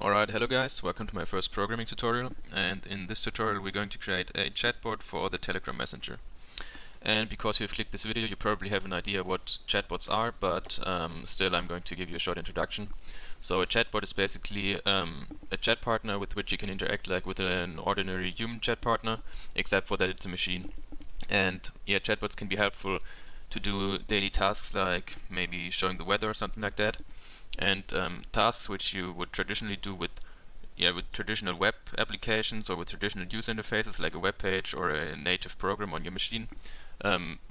Alright, hello guys, welcome to my first programming tutorial, and in this tutorial we're going to create a chatbot for the Telegram Messenger. And because you've clicked this video you probably have an idea what chatbots are, but still I'm going to give you a short introduction. So a chatbot is basically a chat partner with which you can interact like with an ordinary human chat partner, except for that it's a machine. And yeah, chatbots can be helpful to do daily tasks like maybe showing the weather or something like that. And tasks which you would traditionally do with traditional web applications or with traditional user interfaces like a web page or a native program on your machine,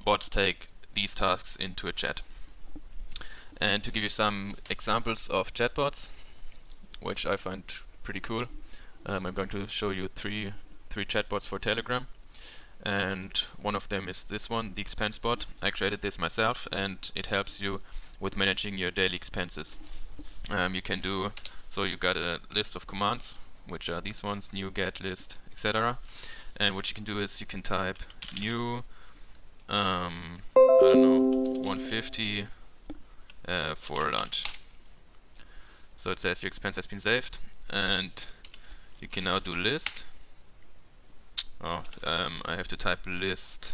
bots take these tasks into a chat. And to give you some examples of chatbots, which I find pretty cool, I'm going to show you three chatbots for Telegram. And one of them is this one, the expense bot. I created this myself and it helps you with managing your daily expenses. You got a list of commands, which are these ones, new, get, list, etc. And what you can do is you can type new, I don't know, 150 for lunch. So it says your expense has been saved, and you can now do list. I have to type list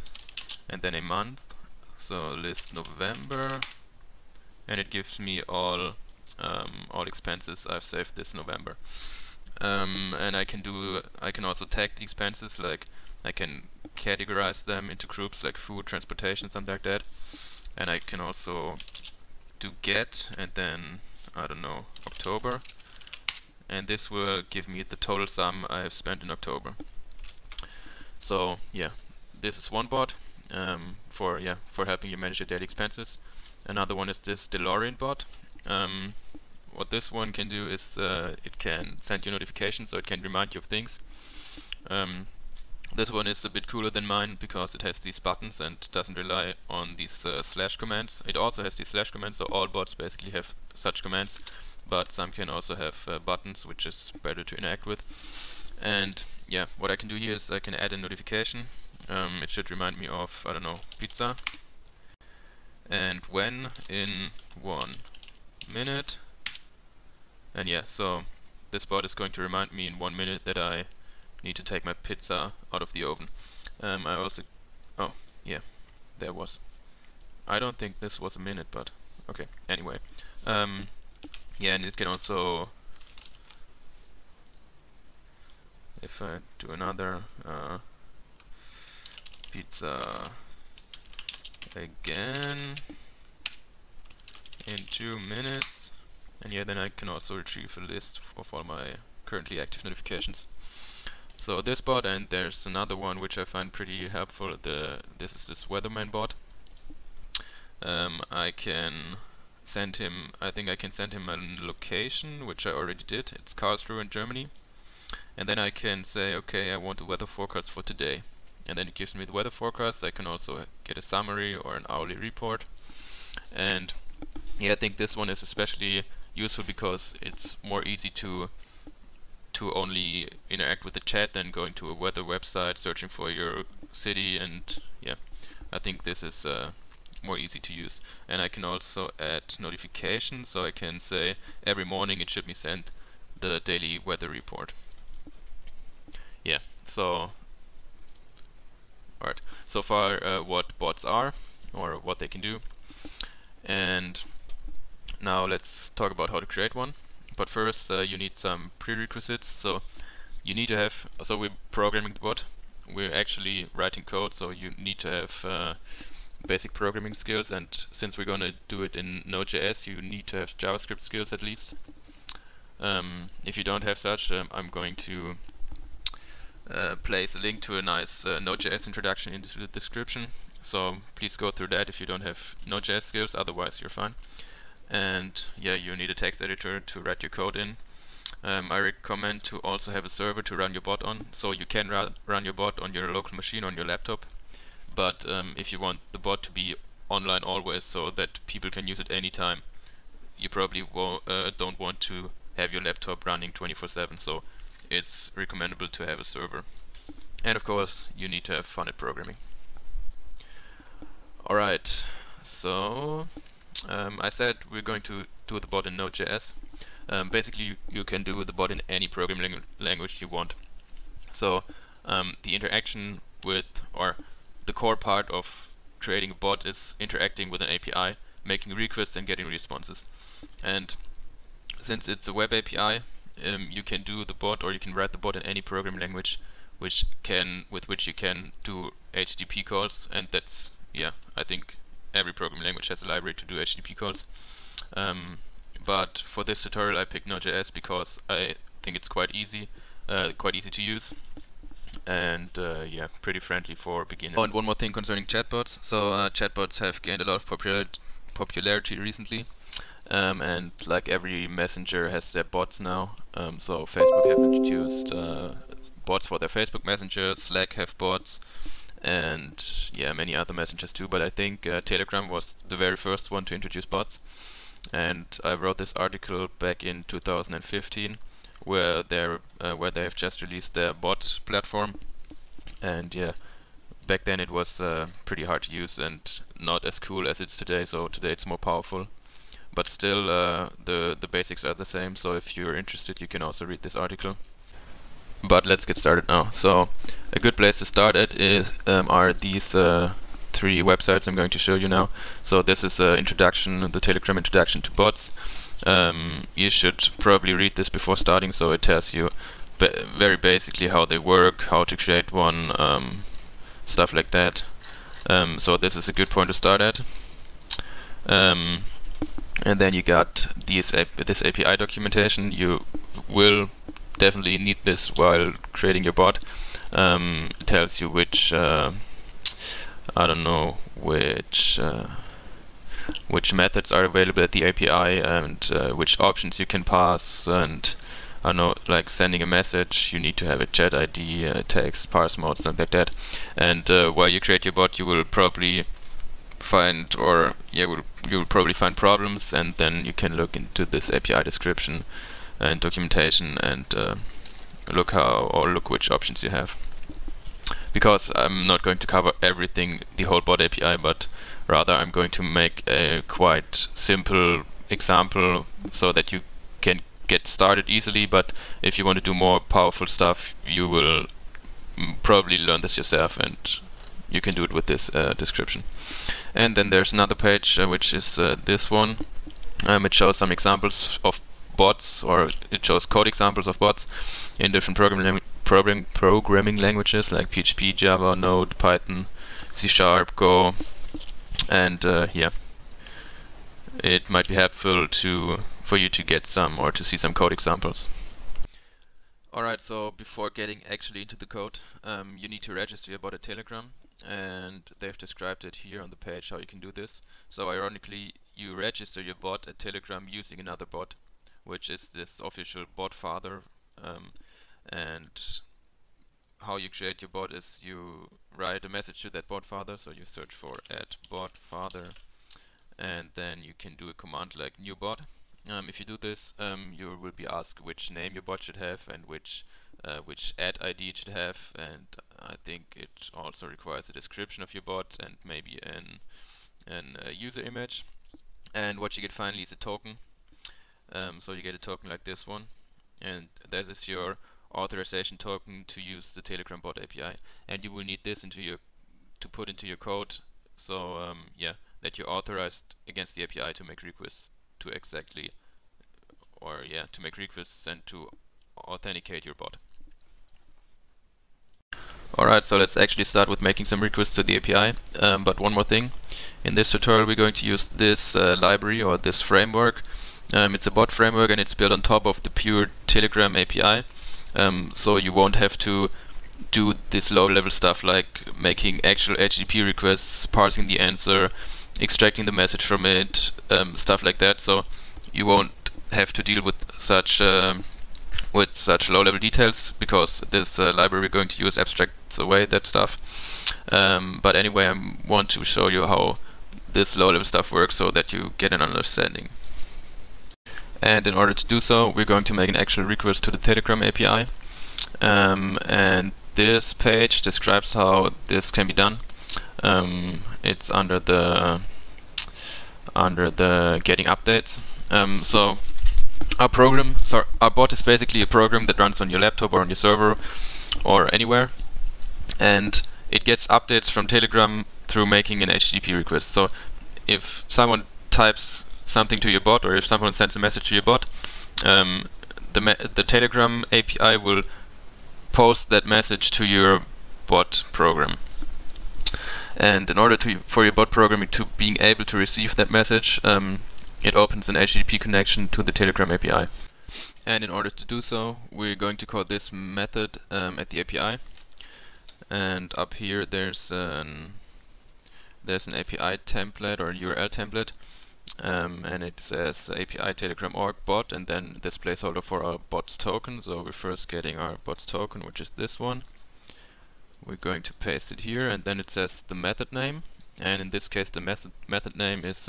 and then a month, so list November. And it gives me all expenses I've saved this November, and I can also tag the expenses, like I can categorize them into groups like food, transportation, something like that. And I can also do get and then I don't know, October, and this will give me the total sum I have spent in October. So yeah, this is one bot for helping you manage your daily expenses. Another one is this DeLorean bot. What this one can do is it can send you notifications, so it can remind you of things. This one is a bit cooler than mine because it has these buttons and doesn't rely on these slash commands. It also has these slash commands, so all bots basically have such commands, but some can also have buttons, which is better to interact with. And yeah, what I can do here is I can add a notification. It should remind me of, I don't know, pizza. And when in 1 minute, and yeah, so this bot is going to remind me in 1 minute that I need to take my pizza out of the oven. I don't think this was a minute, but okay, anyway. And it can also, if I do another pizza again in 2 minutes, and yeah, then I can also retrieve a list of all my currently active notifications. So this bot, and there's another one which I find pretty helpful, this is this weatherman bot. I can send him, I think I can send him a location, which I already did, it's Karlsruhe in Germany, and then I can say, okay, I want the weather forecast for today. And then it gives me the weather forecast. I can also get a summary or an hourly report. And yeah, I think this one is especially useful because it's more easy to only interact with the chat than going to a weather website, searching for your city, and yeah, I think this is more easy to use. And I can also add notifications, so I can say every morning it should be sent the daily weather report. Yeah, so alright, so far what bots are or what they can do, and now let's talk about how to create one. But first you need some prerequisites. So you need to have, so we're programming the bot, we're actually writing code, so you need to have basic programming skills, and since we're gonna do it in Node.js you need to have JavaScript skills at least. If you don't have such, I'm going to place a link to a nice Node.js introduction into the description, so please go through that if you don't have Node.js skills, otherwise you're fine. And yeah, you need a text editor to write your code in. I recommend to also have a server to run your bot on, so you can run your bot on your local machine, on your laptop, but if you want the bot to be online always so that people can use it anytime, you probably don't want to have your laptop running 24/7, so it's recommendable to have a server. And of course you need to have fun at programming. Alright, so I said we're going to do the bot in Node.js. Basically, you can do with the bot in any programming language you want. So the interaction with, or the core part of creating a bot is interacting with an API, making requests and getting responses. And since it's a web API, you can do the bot, or you can write the bot in any programming language which can, with which you can do HTTP calls, and that's, yeah, I think every programming language has a library to do HTTP calls. But for this tutorial I picked Node.js because I think it's quite easy to use, and yeah, pretty friendly for beginners. Oh, and one more thing concerning chatbots. So chatbots have gained a lot of popularity recently, and like every messenger has their bots now. So Facebook have introduced bots for their Facebook Messenger, Slack have bots, and yeah, many other messengers too, but I think Telegram was the very first one to introduce bots. And I wrote this article back in 2015 where they have just released their bot platform, and yeah, back then it was pretty hard to use and not as cool as it's today, so today it's more powerful. But still the basics are the same, so if you're interested you can also read this article. But let's get started now. So a good place to start at is are these three websites I'm going to show you now. So this is the Telegram introduction to bots. You should probably read this before starting, so it tells you very basically how they work, how to create one, stuff like that. So this is a good point to start at. And then you got this API documentation. You will definitely need this while creating your bot. It tells you which which methods are available at the API, and which options you can pass, and I don't know, like sending a message you need to have a chat ID, text, parse mode, something like that. And while you create your bot you will probably find, or yeah, you will probably find problems, and then you can look into this API description and documentation and look which options you have. Because I'm not going to cover everything, the whole bot API, but rather I'm going to make a quite simple example so that you can get started easily, but if you want to do more powerful stuff you will probably learn this yourself, and you can do it with this description. And then there's another page which is this one. It shows some examples of bots, or it shows code examples of bots in different programming languages like PHP, Java, Node, Python, C#, Go, and yeah, it might be helpful for you to get some, or to see some code examples. Alright, so before getting actually into the code, you need to register your bot at Telegram, and they've described it here on the page how you can do this. So ironically, you register your bot at Telegram using another bot, which is this official bot father. And how you create your bot is you write a message to that bot father, so you search for @botfather, and then you can do a command like new bot. If you do this, you will be asked which name your bot should have and which @ID it should have, and I think it also requires a description of your bot and maybe a user image. And what you get finally is a token. So you get a token like this one, and this is your authorization token to use the Telegram bot API, and you will need this to put into your code, so yeah, that you're authorized against the API to make requests to make requests and to authenticate your bot. Alright, so let's actually start with making some requests to the API, but one more thing. In this tutorial we're going to use this library, or this framework. It's a bot framework and it's built on top of the pure Telegram API, so you won't have to do this low-level stuff like making actual HTTP requests, parsing the answer, extracting the message from it, stuff like that. So you won't have to deal with such low-level details, because this library we're going to use abstracts away that stuff. But anyway, I want to show you how this low-level stuff works so that you get an understanding. And in order to do so, we're going to make an actual request to the Telegram API. And this page describes how this can be done. It's under the getting updates. So Our bot is basically a program that runs on your laptop or on your server or anywhere, and it gets updates from Telegram through making an HTTP request. So if someone types something to your bot, or if someone sends a message to your bot, the Telegram API will post that message to your bot program. And in order for your bot program to being able to receive that message, it opens an HTTP connection to the Telegram API. And in order to do so, we're going to call this method at the API. And up here, there's an API template or a URL template, and it says API Telegram org bot, and then this placeholder for our bot's token. So we're first getting our bot's token, which is this one. We're going to paste it here, and then it says the method name, and in this case the method name is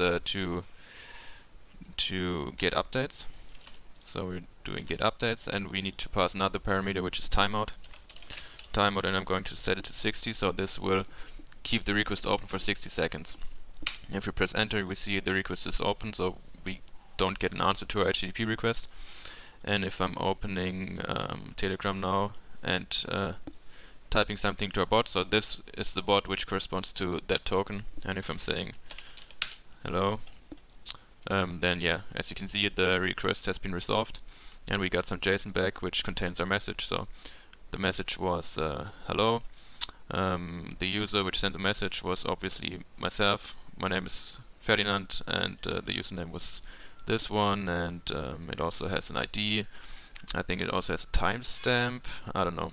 to get updates. So we're doing get updates, and we need to pass another parameter, which is timeout, and I'm going to set it to 60, so this will keep the request open for 60 seconds. If we press enter, we see the request is open, so we don't get an answer to our HTTP request. And if I'm opening Telegram now and typing something to our bot, so this is the bot which corresponds to that token. And if I'm saying hello, then yeah, as you can see, the request has been resolved, and we got some JSON back which contains our message. So the message was hello. The user which sent the message was obviously myself. My name is Ferdinand, and the username was this one, and it also has an ID. I think it also has a timestamp. I don't know.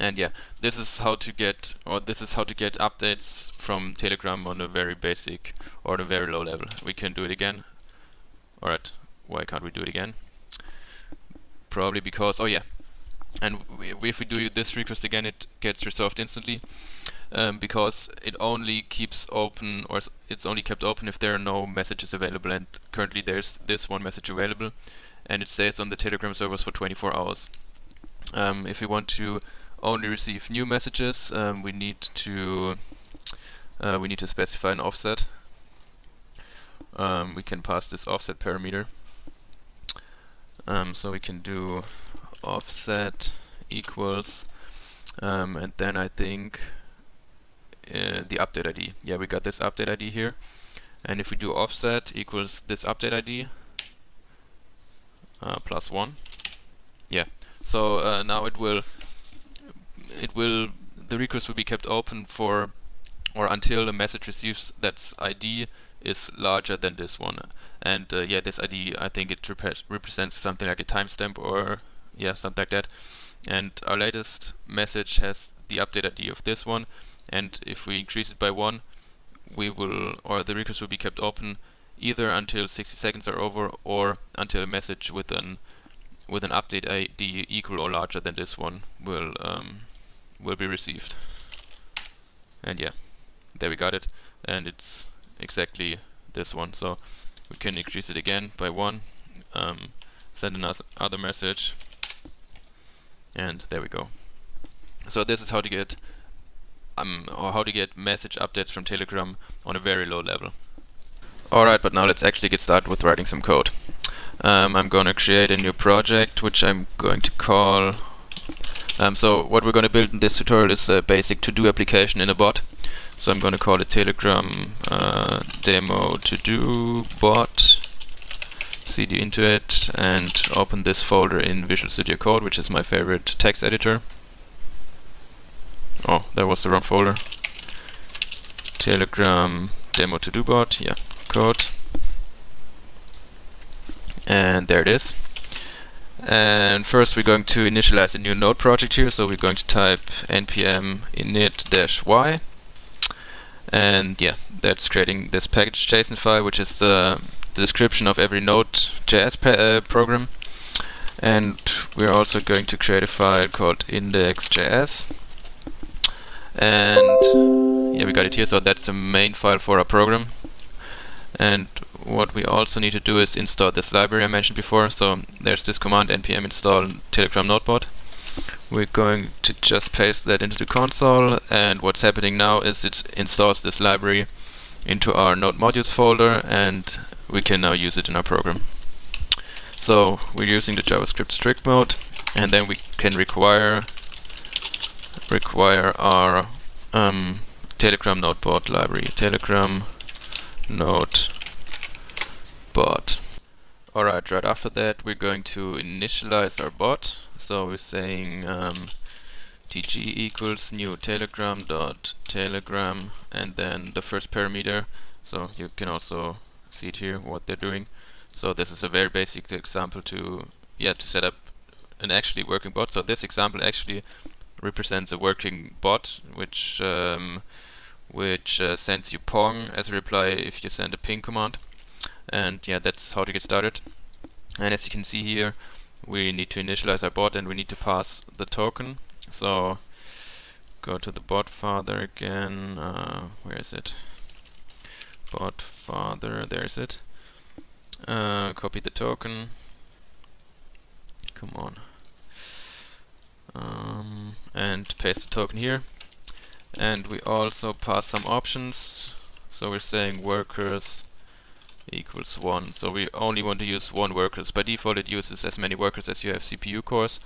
And yeah, this is how to get, or this is how to get updates from Telegram on a very basic or a very low level. We can do it again. All right, why can't we do it again? Probably because, oh yeah. And if we do this request again, it gets resolved instantly, because it only keeps open, or it's only kept open if there are no messages available. And currently, there's this one message available, and it stays on the Telegram servers for 24 hours. If we want to only receive new messages, we need to specify an offset. We can pass this offset parameter, so we can do offset equals and then I think the update ID. Yeah, we got this update ID here, and if we do offset equals this update ID plus 1, yeah, so now the request will be kept open for, or until a message receives that's ID is larger than this one. And yeah, this ID, I think it represents something like a timestamp, or yeah, something like that. And our latest message has the update ID of this one, and if we increase it by 1, we will, or the request will be kept open either until 60 seconds are over, or until a message with an update ID equal or larger than this one will be received. And yeah, there we got it, and it's exactly this one. So we can increase it again by 1, send another message. And there we go. So this is how to get message updates from Telegram on a very low level. Alright, but now let's actually get started with writing some code. I'm going to create a new project, which I'm going to call... so what we're going to build in this tutorial is a basic to-do application in a bot. So I'm going to call it Telegram demo to-do bot. Cd into it, and open this folder in Visual Studio Code, which is my favorite text editor. Oh, that was the wrong folder. Telegram demo to do bot, yeah, code. And there it is. And first we're going to initialize a new node project here, so we're going to type npm init-y. And yeah, that's creating this package JSON file, which is the description of every Node.js program. And we're also going to create a file called index.js, and yeah, we got it here. So that's the main file for our program. And what we also need to do is install this library I mentioned before. So there's this command npm install telegram nodebot. We're going to just paste that into the console, and what's happening now is it installs this library into our node modules folder, and we can now use it in our program. So we're using the JavaScript strict mode, and then we can require our Telegram node-bot library, Telegram node-bot. Alright, right after that we're going to initialize our bot. So we're saying tg equals new telegram dot telegram, and then the first parameter. So you can also see it here what they're doing. So this is a very basic example to set up an actually working bot. So this example actually represents a working bot which sends you Pong as a reply if you send a ping command. And yeah, that's how to get started. And as you can see here, we need to initialize our bot and we need to pass the token. So go to the bot father again. Where is it? Bot father, there's it. Copy the token. Come on. And paste the token here. And we also pass some options. So we're saying workers equals 1. So we only want to use one workers. By default it uses as many workers as you have CPU cores,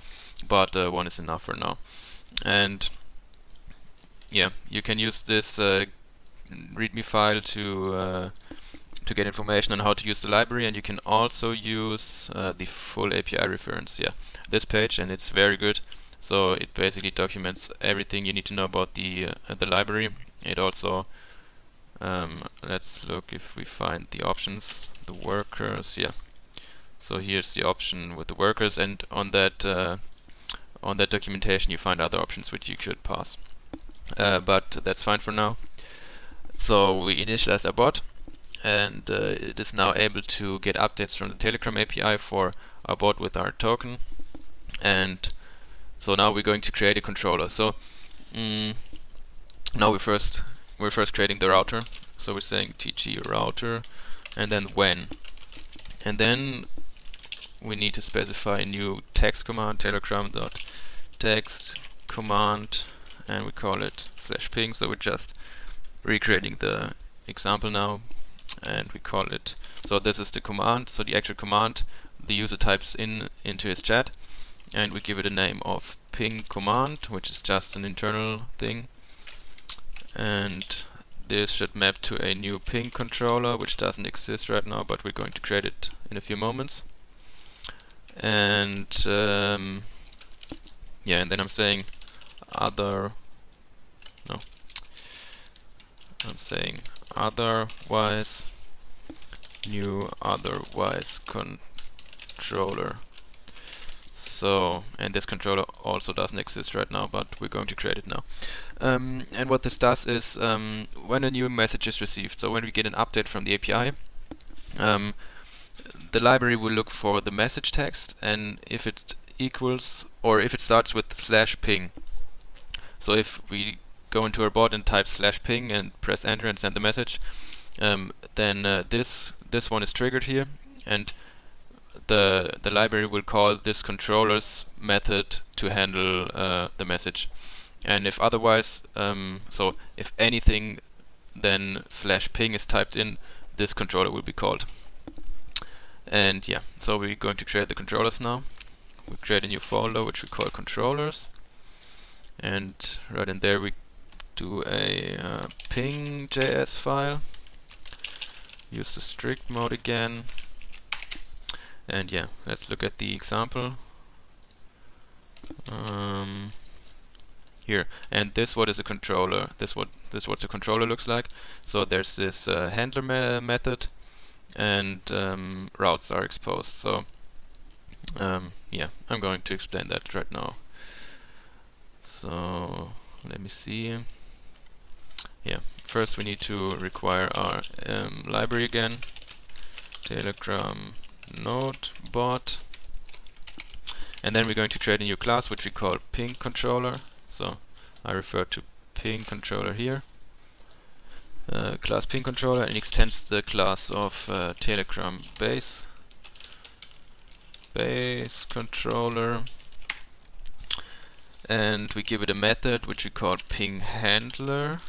but one is enough for now. And yeah, you can use this readme file to get information on how to use the library, and you can also use the full API reference, this page, and it's very good. So it basically documents everything you need to know about the library. It also let's look if we find the options, the workers. So here's the option with the workers, and on that documentation you find other options which you could pass, but that's fine for now. So we initialize our bot, and it is now able to get updates from the Telegram API for our bot with our token. And so now we're going to create a controller. So now we're first creating the router. So we're saying tg router, and then when, and then we need to specify a new text command, telegram.text command, and we call it /ping. So we're just recreating the example now, and we call it, so this is the command, so the actual command the user types into his chat, and we give it a name of ping command, which is just an internal thing, and this should map to a new ping controller which doesn't exist right now, but we're going to create it in a few moments. And and then I'm saying otherwise, new otherwise controller. So, and this controller also doesn't exist right now, but we're going to create it now. And what this does is, when a new message is received, so when we get an update from the API, the library will look for the message text, and if it equals, or if it starts with /ping. So if we go into our bot and type /ping and press enter and send the message, then this one is triggered here, and the library will call this controller's method to handle the message. And if otherwise, so if anything, then /ping is typed in, this controller will be called. And yeah, so we're going to create the controllers now. We create a new folder which we call controllers, and right in there we do a ping.js file, use the strict mode again, and yeah, let's look at the example here. And this is what the controller looks like. So there's this handler method, and routes are exposed. So yeah, I'm going to explain that right now. So let me see. Yeah, first we need to require our library again, Telegram node bot, and then we're going to create a new class which we call ping controller. So I refer to ping controller here, class ping controller, and extends the class of Telegram base controller, and we give it a method which we call ping handler,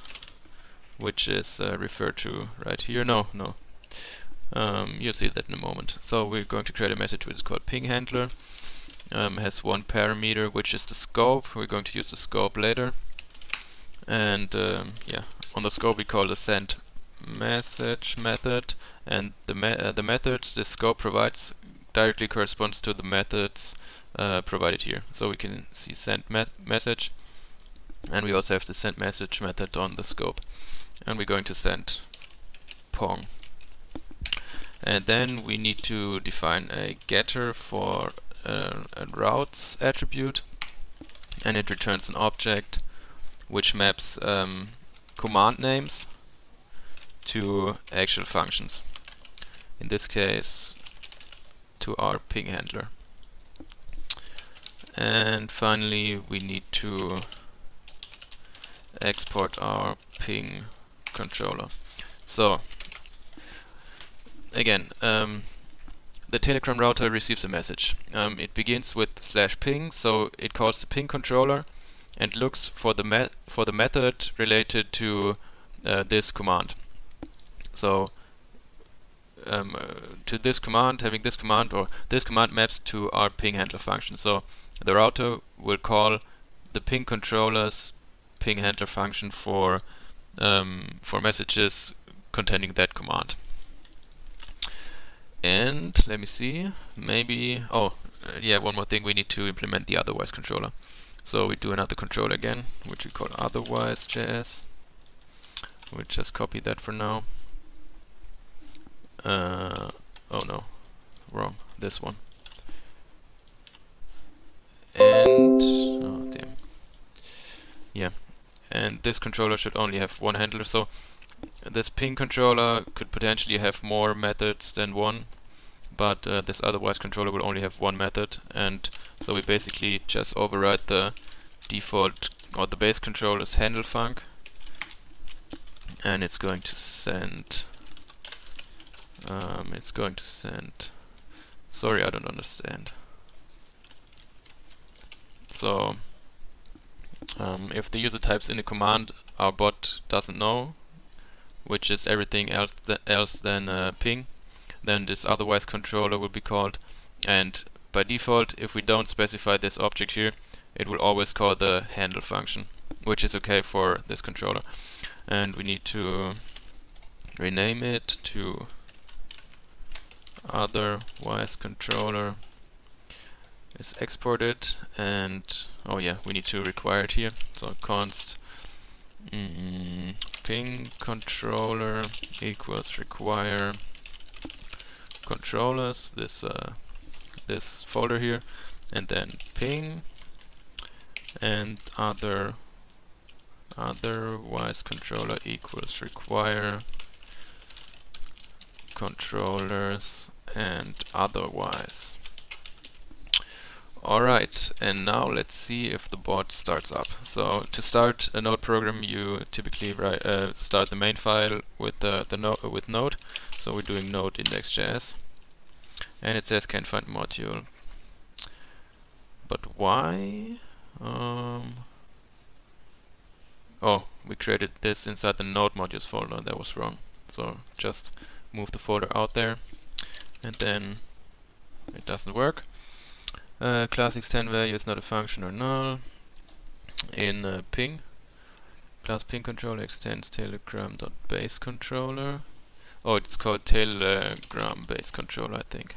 which is referred to right here. You'll see that in a moment. So we're going to create a message which is called ping handler. Has one parameter which is the scope. We're going to use the scope later. And yeah, on the scope we call the send message method, and the method this scope provides directly corresponds to the methods provided here. So we can see send message, and we also have the send message method on the scope, and we're going to send pong. And then we need to define a getter for a routes attribute, and it returns an object which maps command names to actual functions, in this case to our ping handler. And finally we need to export our ping controller. So again, the Telegram router receives a message. It begins with /ping, so it calls the ping controller and looks for the method related to this command. So to this command, having this command or this command maps to our ping handler function. So the router will call the ping controller's ping handler function for messages containing that command. And let me see, maybe, oh yeah, one more thing, we need to implement the otherwise controller. So we do another controller again, which we call otherwise.js. We'll just copy that for now. Oh no, wrong, this one. And oh damn, yeah, and this controller should only have one handler, so this ping controller could potentially have more methods than one, but this otherwise controller will only have one method, and so we basically just override the default or the base controller's handle func, and it's going to send. Sorry, I don't understand. So if the user types in a command our bot doesn't know, which is everything else than ping, then this otherwise controller will be called, and by default, if we don't specify this object here, it will always call the handle function, which is okay for this controller. And we need to rename it to otherwise controller is exported, and oh yeah, we need to require it here. So const ping controller equals require controllers, this folder here, and then ping and otherwise controller equals require controllers and otherwise. Alright, and now let's see if the bot starts up. So to start a Node program, you typically write, start the main file with with Node. So we're doing Node index.js, and it says can't find module. But why? Oh, we created this inside the Node modules folder. That was wrong. So just move the folder out there, and then it doesn't work. Class extend value is not a function or null. In ping, class ping controller extends telegram.baseController. Oh, it's called telegram base controller, I think.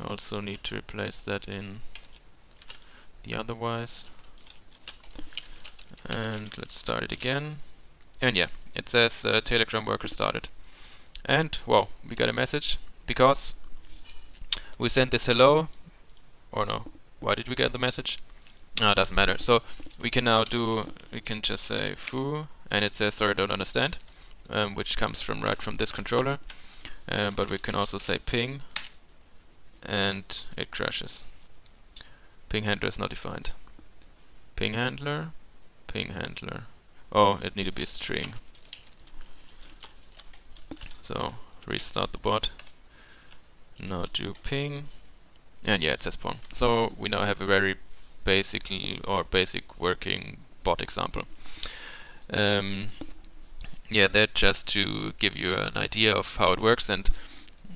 I also need to replace that in the otherwise. And let's start it again. And yeah, it says telegram worker started. And wow, we got a message because we sent this hello. Or no, why did we get the message? No, it doesn't matter. So we can now we can just say foo, and it says sorry, I don't understand, which comes right from this controller, but we can also say ping, and it crashes. Ping handler is not defined. Ping handler, ping handler. Oh, it needed to be a string. So restart the bot. Now do ping. And yeah, it says pong. So we now have a very basic working bot example. yeah, that just to give you an idea of how it works. And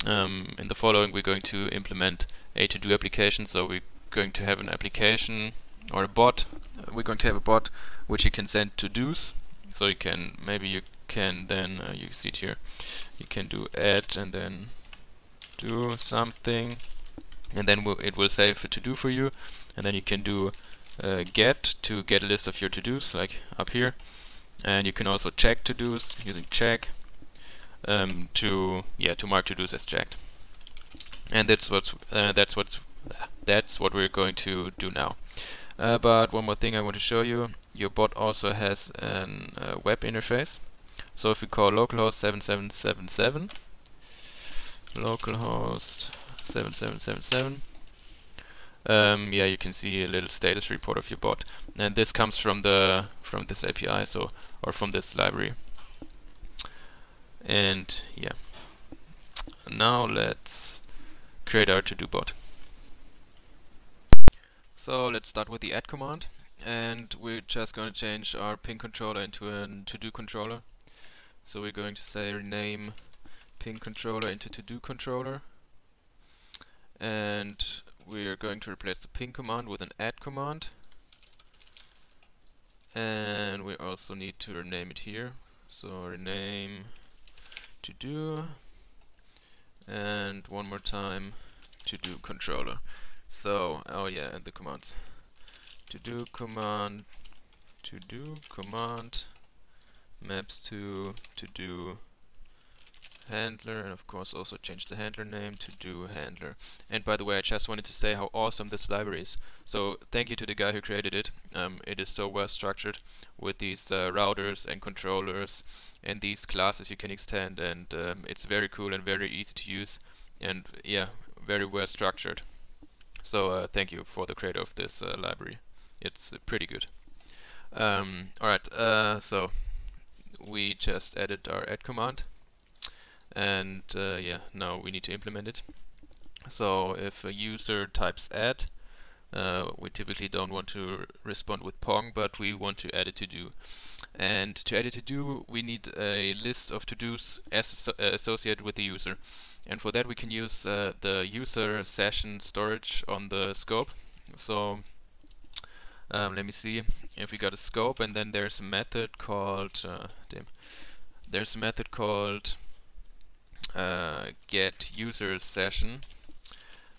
in the following, we're going to implement a to-do application. So we're going to have an application or a bot. We're going to have a bot which you can send to-dos. So you can you see it here. You can do add and then do something, and then it will save a to-do for you. And then you can do get to get a list of your to-dos, like up here. And you can also check to-dos using check to mark to-dos as checked. And that's what we're going to do now. But one more thing I want to show you: your bot also has an web interface. So if we call localhost 7777, localhost 7777. Yeah, you can see a little status report of your bot, and this comes from the this API, so or from this library. And yeah, now let's create our to-do bot. So let's start with the add command, and we're just going to change our ping controller into a to-do controller. So we're going to say rename ping controller into to-do controller, and we're going to replace the ping command with an add command, and we also need to rename it here. So rename to do, and one more time to do controller. So oh yeah, and the commands to do command maps to do handler, and of course also change the handler name to do handler. And by the way, I just wanted to say how awesome this library is. So thank you to the guy who created it. It is so well structured with these routers and controllers and these classes you can extend, and it's very cool and very easy to use, and yeah, very well structured. So thank you for the creator of this library. It's pretty good. Alright, so we just added our add command. And yeah, now we need to implement it. So if a user types add, we typically don't want to respond with pong, but we want to add a to-do. And to add a to-do, we need a list of to-dos associated with the user. And for that, we can use the user session storage on the scope. So let me see if we got a scope, and then there's a method called get user session,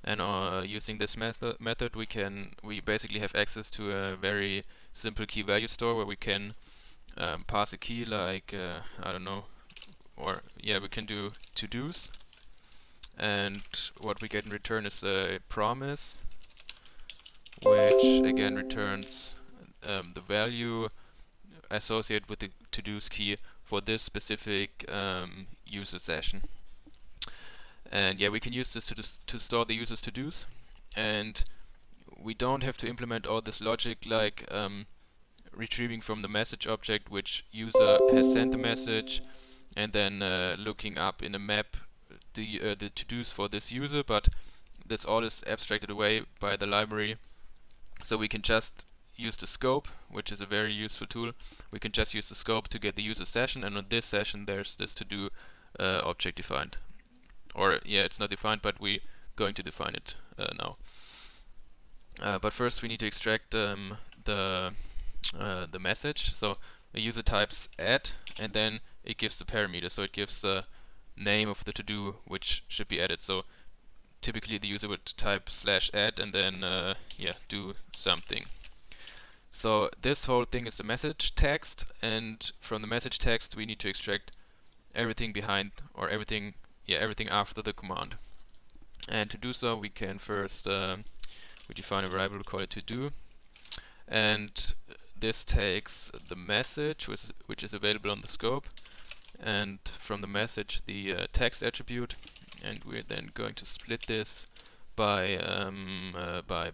and using this method we basically have access to a very simple key value store where we can pass a key like I don't know, or yeah, we can do to-dos, and what we get in return is a promise, which again returns the value associated with the to-dos key for this specific user session. And yeah, we can use this to store the user's to-dos, and we don't have to implement all this logic like retrieving from the message object which user has sent the message, and then looking up in a map the to-dos for this user, but that's all is abstracted away by the library. So we can just use the scope, which is a very useful tool. We can just use the scope to get the user session, and on this session there's this to-do object defined. Or yeah, it's not defined, but we're going to define it now. But first we need to extract the message. So the user types add, and then it gives the parameter. So it gives the name of the to-do which should be added. So typically the user would type /add and then yeah, do something. So this whole thing is a message text, and from the message text we need to extract everything behind, or everything, yeah, everything after the command. And to do so, we can first we define a variable, we call it to do, and this takes the message which is available on the scope, and from the message the text attribute, and we're then going to split this by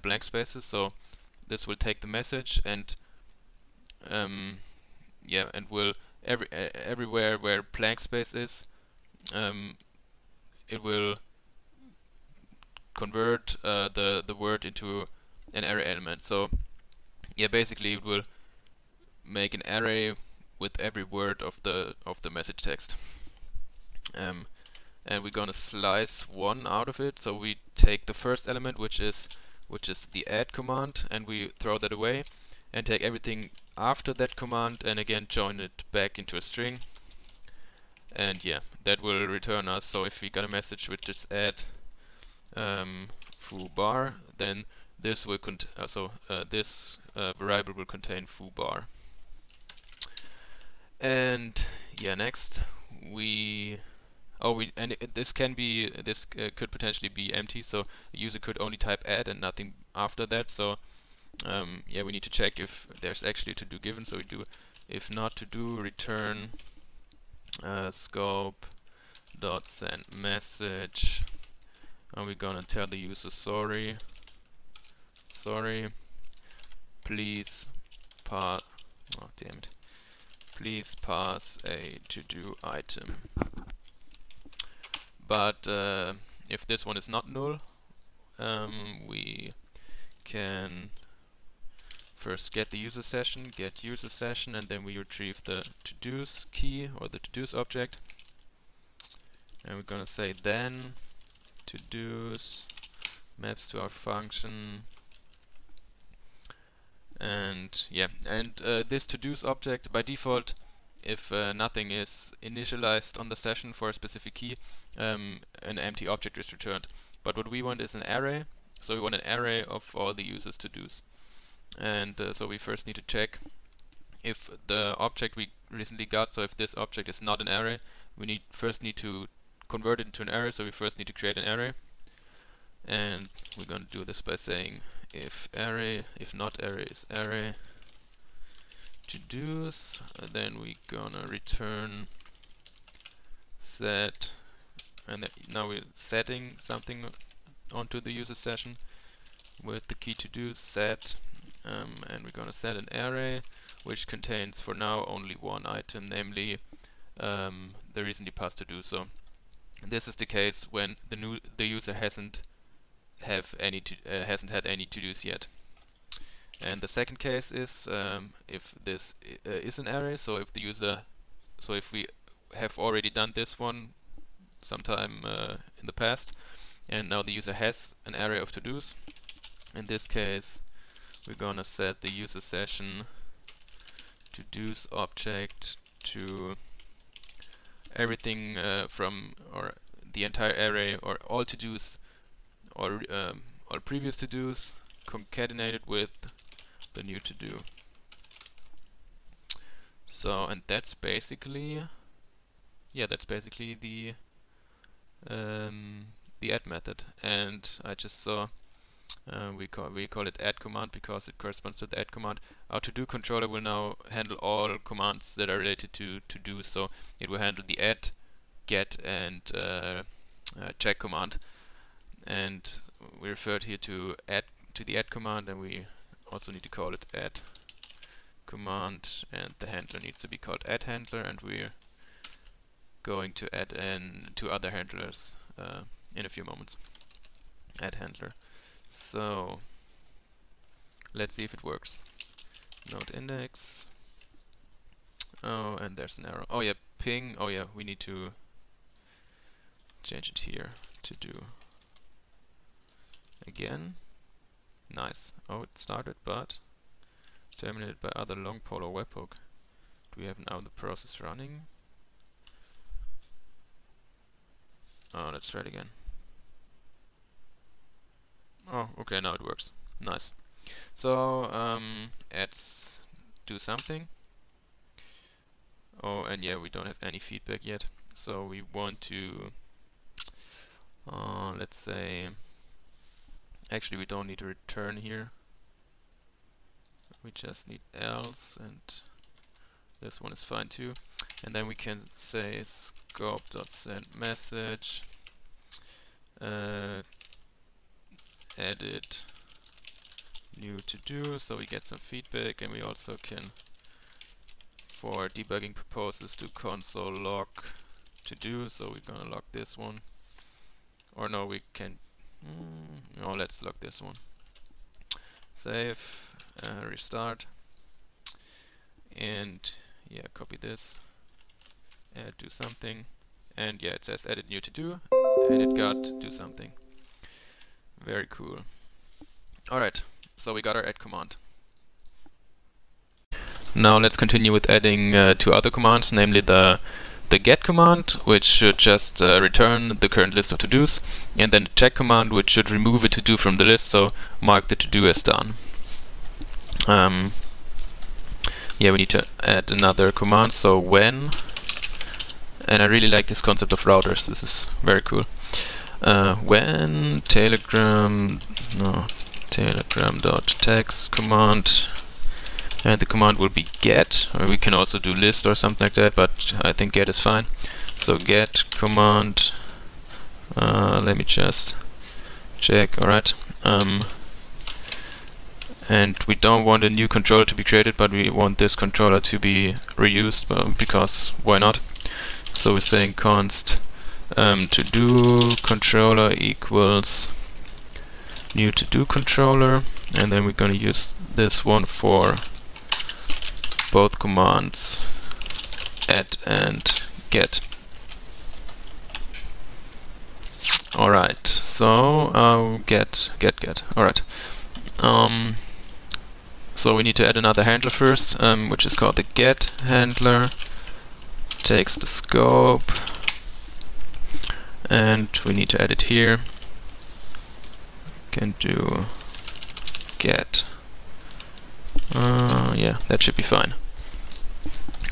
blank spaces. So this will take the message, and yeah, and will everywhere where blank space is, it will convert the word into an array element. So yeah, basically it will make an array with every word of the message text. And we're gonna slice one out of it. So we take the first element, which is the add command, and we throw that away, and take everything after that command and again join it back into a string. And yeah, that will return us. So if we got a message which is add foobar, then this will this variable will contain foobar. And yeah, next this could potentially be empty, so the user could only type add and nothing after that. So yeah, we need to check if there's actually a to do given. So we do if not to do, return scope dot send message, and we're gonna tell the user sorry, please pass. Oh damn it! Please pass a to-do item. But if this one is not null, we can first get the user session, and then we retrieve the to-dos key or the to-dos object, and we're gonna say then to-dos maps to our function. And yeah, and this to-dos object by default, if nothing is initialized on the session for a specific key, an empty object is returned. But what we want is an array, so we want an array of all the users' to-dos. And so we first need to check if the object we recently got, so if this object is not an array, we first need to convert it into an array. So we first need to create an array, and we're going to do this by saying if array, if not array is array to-dos, then we're gonna return set, and now we're setting something onto the user session with the key to-do set, and we're gonna set an array which contains for now only one item, namely the recently passed to-do. So this is the case when the user hasn't had any to-dos yet. And the second case is if this is an array, so if the user, so if we have already done this one sometime in the past, and now the user has an array of to-dos. In this case, we're gonna set the user session to-dos object to everything from, or the entire array, or all to-dos, or all previous to-dos concatenated with the new to-do. So, and that's basically, yeah, that's basically the add method. And I just saw we call it add command because it corresponds to the add command. Our to-do controller will now handle all commands that are related to to-do. So it will handle the add, get, and check command. And we referred here to add, to the add command, and we also need to call it add command, and the handler needs to be called add handler, and we're going to add in two other handlers in a few moments. Add handler. So let's see if it works. Node index. Oh, and there's an error. Oh yeah, ping. Oh yeah, we need to change it here to do. Again. Nice. Oh, it started, but terminated by other long poll or webhook. Do we have now the process running? Oh, let's try it again. Oh, okay, now it works. Nice. So, let's do something. Oh, and yeah, we don't have any feedback yet. So we want to, let's say, actually, we don't need to return here. We just need else, and this one is fine too. And then we can say scope.sendMessage, edit new to-do, so we get some feedback, and we also can, for debugging purposes, do console log to-do. So we're gonna log this one, or no, we can. No, let's log this one. Save, restart, and yeah, copy this, do something, and yeah, it says edit new to do, edit got, do something. Very cool. Alright, so we got our add command. Now let's continue with adding two other commands, namely the get command, which should just return the current list of to-dos, and then the check command, which should remove a to-do from the list, so mark the to-do as done. Yeah, we need to add another command, so when, and I really like this concept of routers, this is very cool. When telegram.text command, and the command will be get, or we can also do list or something like that, but I think get is fine. So get command, let me just check. Alright, and we don't want a new controller to be created, but we want this controller to be reused, because why not? So we're saying const to do controller equals new to do controller, and then we're going to use this one for both commands, add and get. Alright, so get. Alright, so we need to add another handler first, which is called the get handler, takes the scope, and we need to add it here. Can do get. Yeah, that should be fine.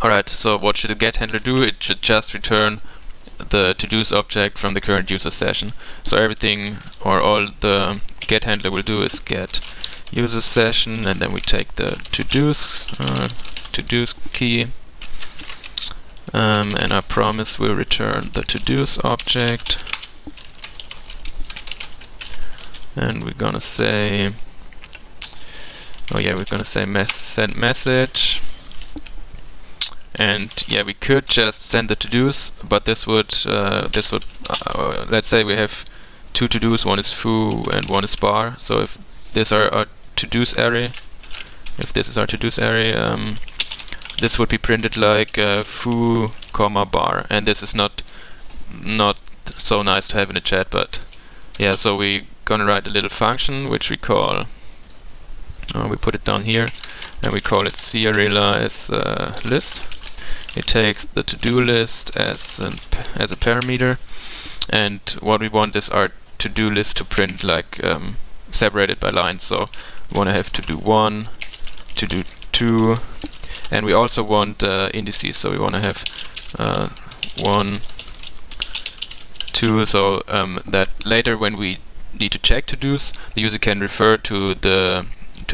Alright, so what should the get handler do? It should just return the to-dos object from the current user session. So everything, or all the get handler will do is get user session, and then we take the to-dos key, and I promise we'll return the to-dos object, and we're gonna say, oh yeah, we're gonna say send message, and yeah, we could just send the to-dos, but this would let's say we have two to-dos, one is foo and one is bar. So if this are our to-dos array, this would be printed like foo comma bar, and this is not so nice to have in a chat, but yeah. So we gonna write a little function which we call, we put it down here, and we call it serialize list. It takes the to-do list as a parameter, and what we want is our to-do list to print like separated by lines. So we want to have to-do 1, to-do 2, and we also want indices. So we want to have 1, 2, so that later when we need to check to-dos, the user can refer to the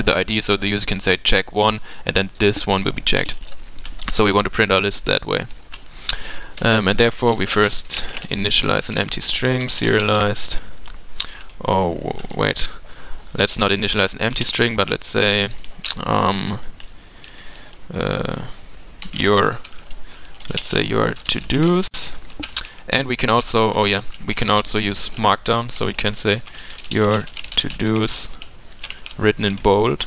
ID, so the user can say check 1, and then this one will be checked. So we want to print our list that way, and therefore we first initialize an empty string, serialized. Oh wait, let's not initialize an empty string, but let's say your to-dos, and we can also, oh yeah, we can also use markdown, so we can say your to-dos written in bold,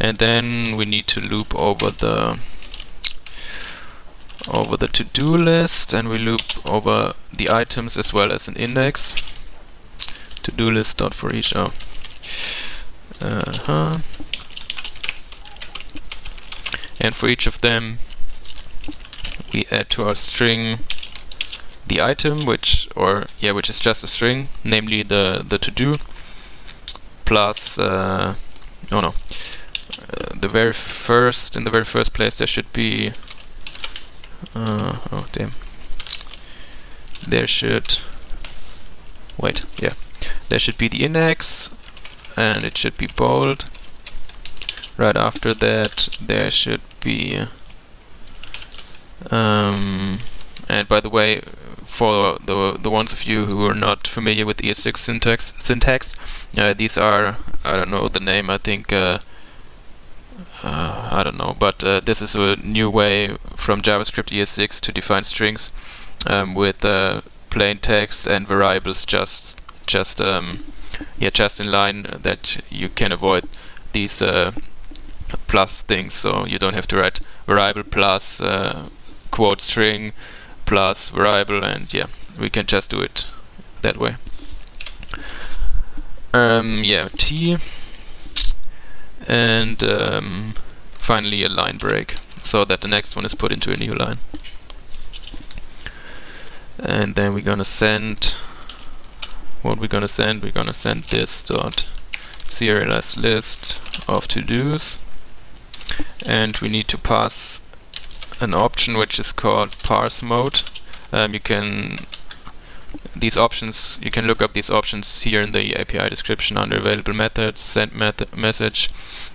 and then we need to loop over the to-do list, and we loop over the items as well as an index, to-do list dot for each. Oh. And for each of them we add to our string the item, which is just a string, namely the to-do, plus in the very first place there should be there should be the index, and it should be bold. Right after that there should be and by the way, for the ones of you who are not familiar with ES6 syntax, these are, I don't know the name, I think I don't know, but this is a new way from JavaScript ES6 to define strings with plain text and variables just in line, that you can avoid these plus things, so you don't have to write variable plus quote string plus variable, and yeah, we can just do it that way. Yeah, T, and finally a line break, so that the next one is put into a new line. And then we're gonna send, what we're gonna send? We're gonna send this dot serialized list of to-dos, and we need to pass an option which is called parse mode. You can look up these options here in the API description under available methods, send message,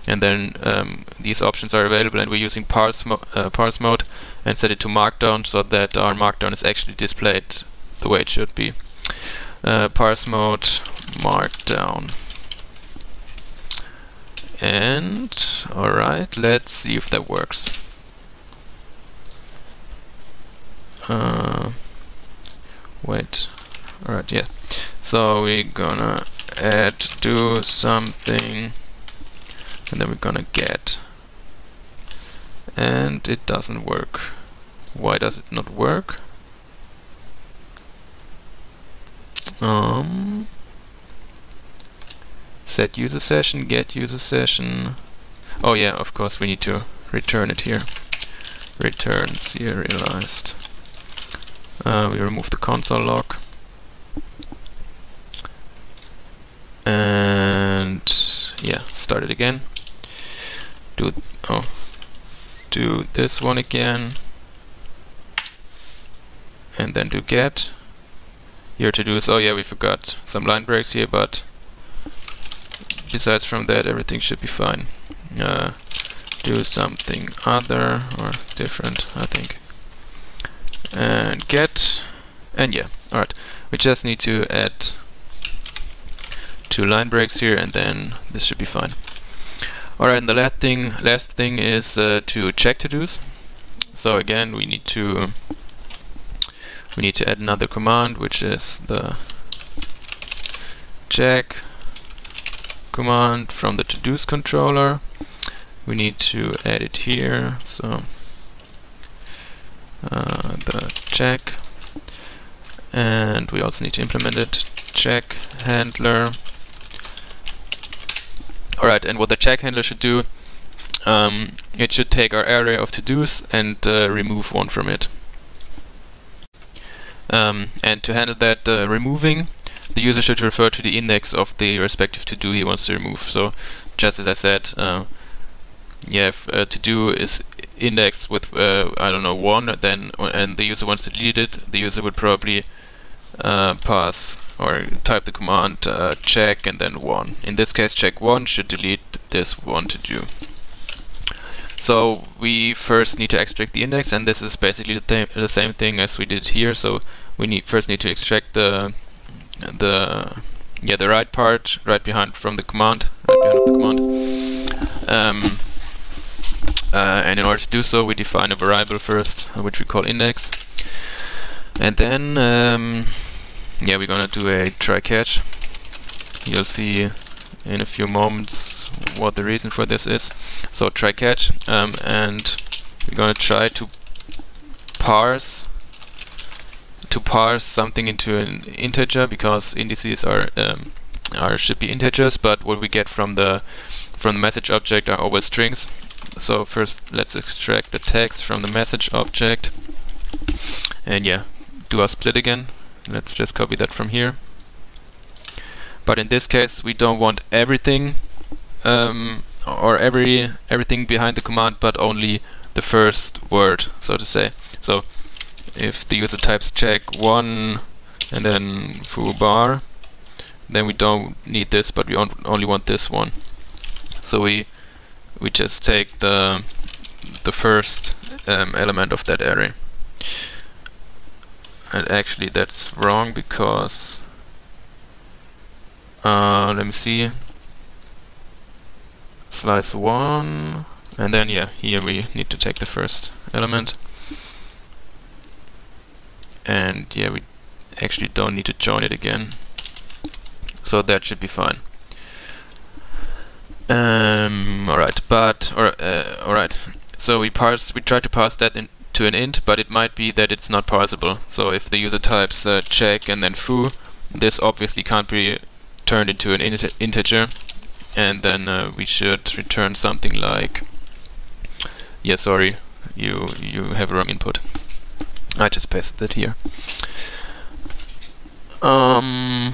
and then these options are available, and we're using parse mode and set it to markdown so that our markdown is actually displayed the way it should be. Parse mode markdown. And alright, let's see if that works. Wait. Alright, yeah. So we're gonna add do something, and then we're gonna get. And it doesn't work. Why does it not work? Set user session, get user session. Oh yeah, of course we need to return it here. Return serialized. We remove the console log, and yeah, start it again. Do this one again, and then do get. Here to do is, oh yeah, we forgot some line breaks here, but besides from that, everything should be fine. Do something other or different, I think. And get, and yeah, alright. We just need to add two line breaks here, and then this should be fine. Alright, and the last thing is to check to-dos. So again, we need to add another command, which is the check command from the to-dos controller. We need to add it here, so the check, and we also need to implement it, check handler. Alright, and what the check handler should do, it should take our array of to-dos and remove one from it. And to handle that removing, the user should refer to the index of the respective to-do he wants to remove. So just as I said, yeah, if a to-do is indexed with I don't know, 1, then and the user wants to delete it, the user would probably pass or type the command check and then 1. In this case, check 1 should delete this 1 to-do. So we first need to extract the index, and this is basically the same thing as we did here. So we first need to extract the right part right behind the command. And in order to do so, we define a variable first, which we call index, and then yeah, we're gonna do a try catch. You'll see in a few moments what the reason for this is. So try catch, and we're gonna try to parse something into an integer, because indices should be integers, but what we get from the message object are always strings. So first let's extract the text from the message object, and yeah, do our split again. Let's just copy that from here, but in this case we don't want everything or everything behind the command, but only the first word, so to say. So if the user types check 1 and then foo bar, then we don't need this, but we only want this one. So we just take the first element of that array. And actually that's wrong, because let me see, slice 1, and then yeah, here we need to take the first element, and yeah, we actually don't need to join it again, so that should be fine. Alright, but alright. So we try to parse that into an int, but it might be that it's not parsable. So if the user types check and then foo, this obviously can't be turned into an integer. And then we should return something like, yeah, sorry, you have a wrong input. I just pasted that here. Alright.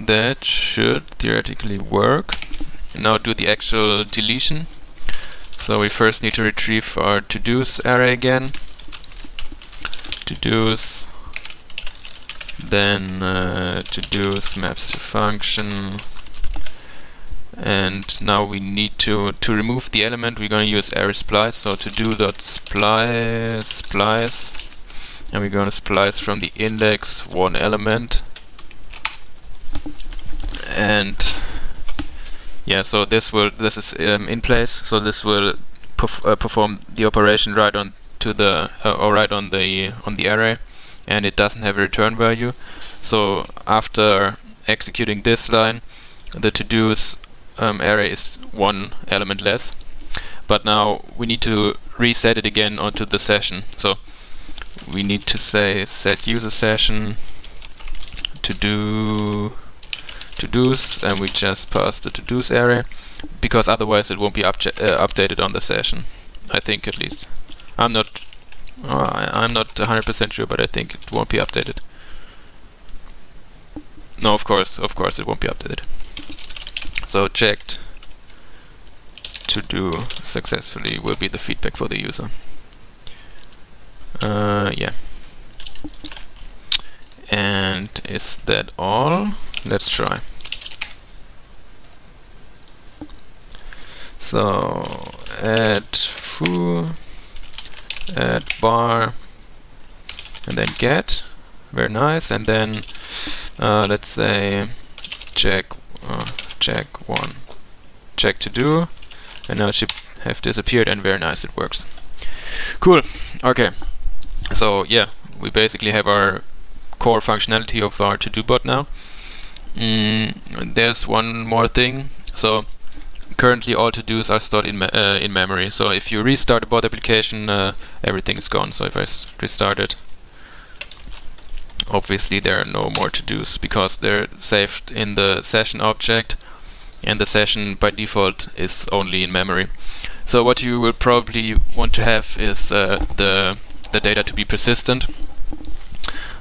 That should theoretically work. Now do the actual deletion. So we first need to retrieve our todos array again. Todos, then todos maps to function. And now we need to remove the element. We're going to use array splice, so todo.splice, and we're going to splice from the index one element. And yeah, so this is in place, so this will perform the operation right on to the right on the array, and it doesn't have a return value. So after executing this line, the todos array is one element less. But now we need to reset it again onto the session. So we need to say set user session todos, and we just pass the todos array, because otherwise it won't be updated on the session. I think, at least. I'm not 100% sure, but I think it won't be updated. No, of course it won't be updated. So checked to do successfully will be the feedback for the user. Yeah. And is that all? Let's try. So add foo, add bar, and then get. Very nice. And then let's say check 1, check to do, and now it should have disappeared. And very nice, it works. Cool. Okay. So yeah, we basically have our core functionality of our to-do bot now. There's one more thing. So currently all to-dos are stored in memory. So if you restart a bot application, everything is gone. So if I restart it, obviously there are no more to-dos because they're saved in the session object, and the session by default is only in memory. So what you will probably want to have is the data to be persistent,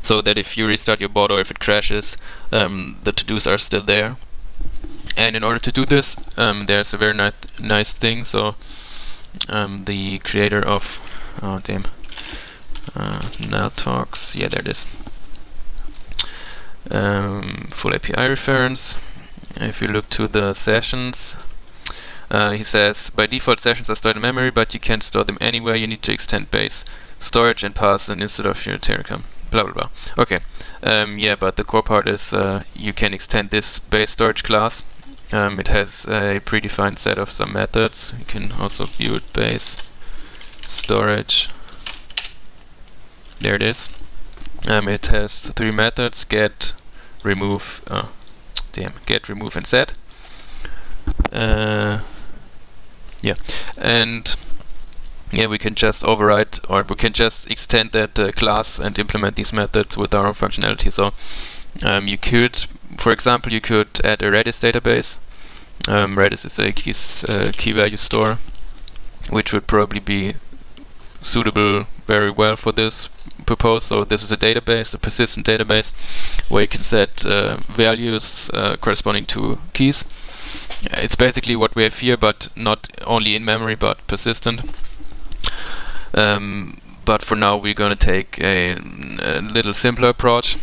so that if you restart your bot or if it crashes, the to-dos are still there. And in order to do this, there's a very nice thing. So the creator of, oh damn, NalTalks, yeah, there it is, full API reference. If you look to the sessions, he says by default sessions are stored in memory, but you can store them anywhere. You need to extend base storage and pass an instead of your Terracom. Blah blah blah. Okay, yeah, but the core part is you can extend this base storage class. It has a predefined set of some methods. You can also view it base storage. There it is. It has three methods: get, remove, get, remove, and set. Yeah, and yeah, we can just override, or we can just extend that class and implement these methods with our own functionality. So you could, for example, you could add a Redis database. Redis is a key value store, which would probably be suitable very well for this purpose. So this is a database, a persistent database, where you can set values corresponding to keys. It's basically what we have here, but not only in memory, but persistent. But for now we're going to take a little simpler approach.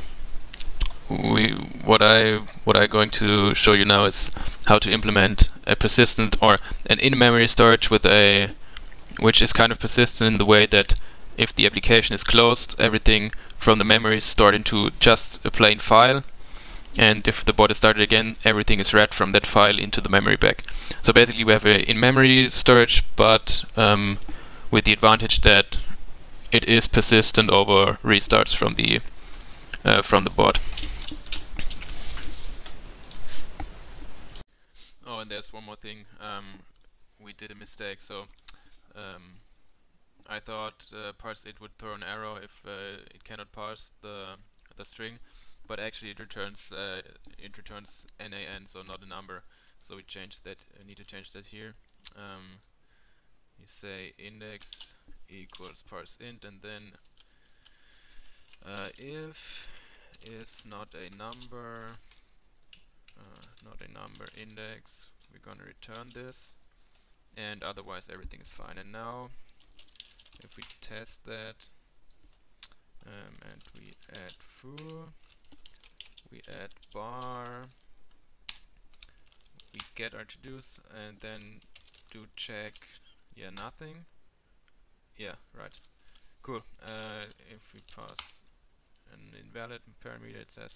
What I'm going to show you now is how to implement a persistent or an in-memory storage with a which is kind of persistent in the way that if the application is closed, everything from the memory is stored into just a plain file, and if the bot is started again, everything is read from that file into the memory back. So basically we have a in-memory storage, but with the advantage that it is persistent over restarts from the bot. and there's one more thing. We did a mistake, so I thought parse8 would throw an error if it cannot parse the string, but actually it returns NaN, so not a number. So we changed that. I need to change that here. You say index equals parseInt, and then if is not a number, index, we're gonna return this, and otherwise everything is fine. And now if we test that, and we add foo, we add bar, we get our to-dos, and then do check, yeah, nothing, yeah, right, cool. If we pass an invalid parameter, it says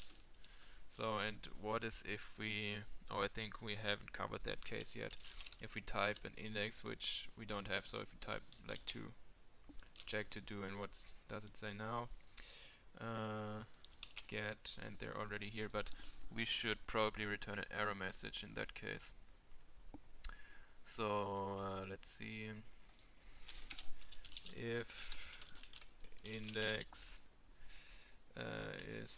so. And what is if we, oh, I think we haven't covered that case yet, if we type an index which we don't have. So if we type like 2, check to do, and what does it say now? Get, and they're already here, but we should probably return an error message in that case. So let's see, if index is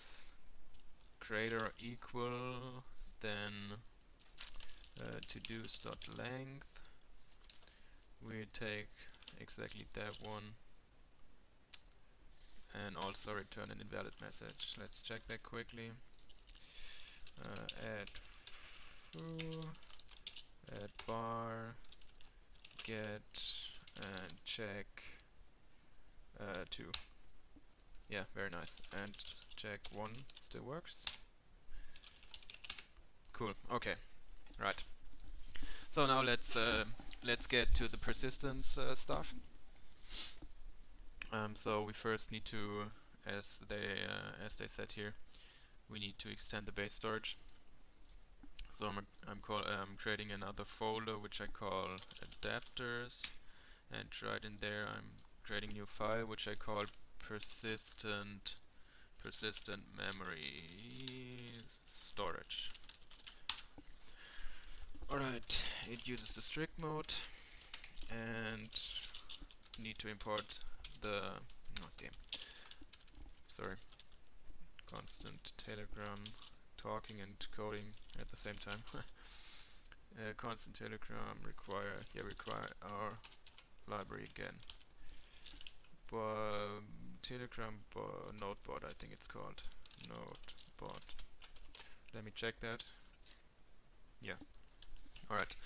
greater or equal than toDos.length, we take exactly that one and also return an invalid message. Let's check that quickly. Add foo, add bar, get, and check 2. Yeah, very nice. And check 1 still works. Cool. Okay. Right. So now let's get to the persistence stuff. So we first need to, as they said here, we need to extend the base storage. So I'm creating another folder which I call adapters, and right in there I'm creating a new file which I call persistent memory storage. Alright, it uses the strict mode, and need to import the constant telegram, talking and coding at the same time. Constant telegram require our library again. Telegram notebot, I think it's called notebot. Let me check that. Yeah. Alright.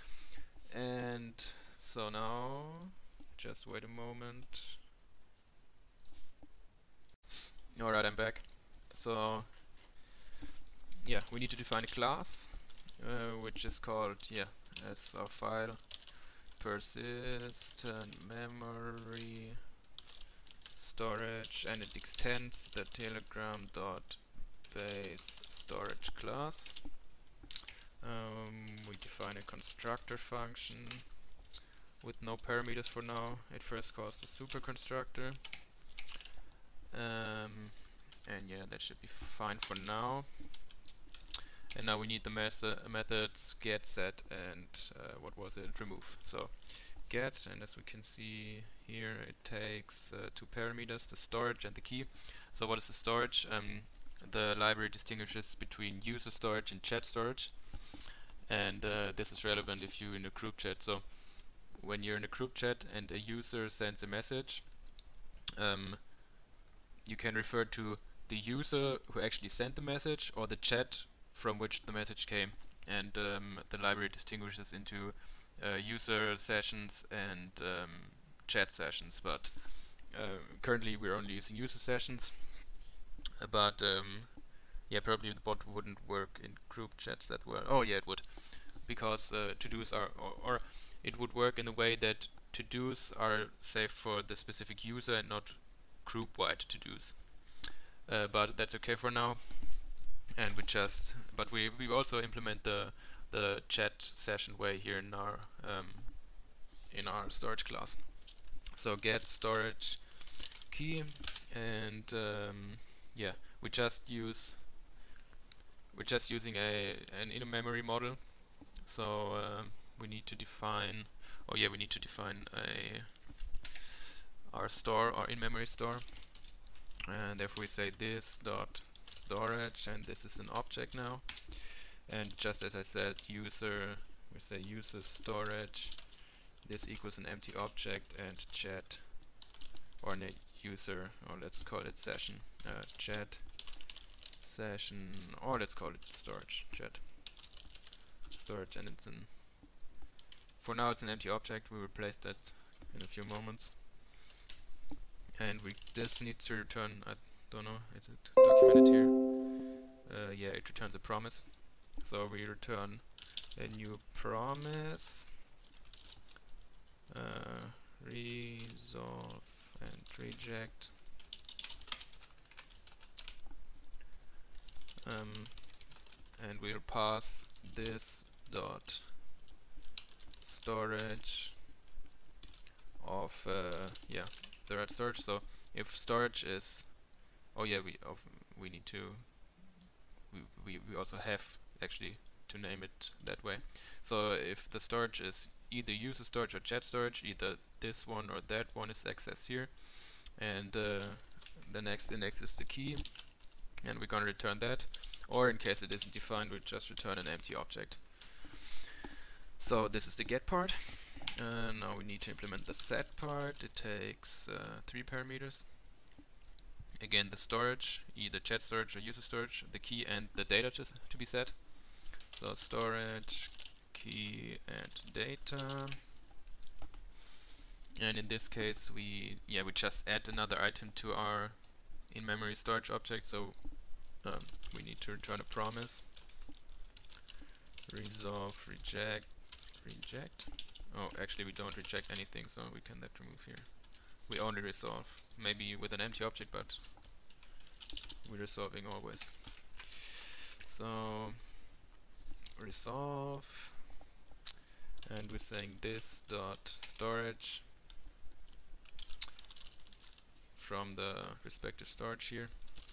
And so now, just wait a moment. Alright, I'm back. So yeah, we need to define a class which is called, yeah, as our file, persistent memory storage, and it extends the telegram.base storage class. We define a constructor function with no parameters for now. It first calls the super constructor, and yeah, that should be fine for now. And now we need the methods get, set, and what was it, remove. So get, and as we can see here, it takes 2 parameters, the storage and the key. So what is the storage? The library distinguishes between user storage and chat storage, and this is relevant if you're in a group chat. So when you're in a group chat and a user sends a message, you can refer to the user who actually sent the message or the chat from which the message came, and the library distinguishes into user sessions and chat sessions, but currently we're only using user sessions, but yeah, probably the bot wouldn't work in group chats that well. Oh yeah, it would, because to-dos are, or it would work in a way that to-dos are safe for the specific user and not group-wide to-dos, but that's okay for now. And we just, but we also implement the chat session way here in our storage class. So get storage key, and yeah, we're just using an in-memory model. So we need to define our store, our in-memory store, and if we say this dot storage, and this is an object now, and just as I said, user, we say user storage, this equals an empty object, and chat, or an user, or let's call it session, chat session, or let's call it storage, chat storage, and it's an, for now it's an empty object. We will replace that in a few moments, and we just need to return, I don't know, is it documented here? Yeah, it returns a promise, so we return a new promise, resolve and reject, and we'll pass this dot storage of the right storage. So if storage is, oh yeah, we need to, we also have actually to name it that way. So if the storage is either user storage or chat storage, either this one or that one is accessed here, and the next index is the key, and we're gonna return that, or in case it isn't defined, we'll just return an empty object. So this is the get part. Now we need to implement the set part. It takes 3 parameters. Again, the storage, either chat storage or user storage, the key and the data to be set. So storage, key and data, and in this case we just add another item to our in-memory storage object. So we need to return a promise, resolve, reject. Oh, actually we don't reject anything, so we can let remove here. We only resolve, maybe with an empty object, but we're resolving always. So resolve, and we're saying this dot storage from the respective storage here,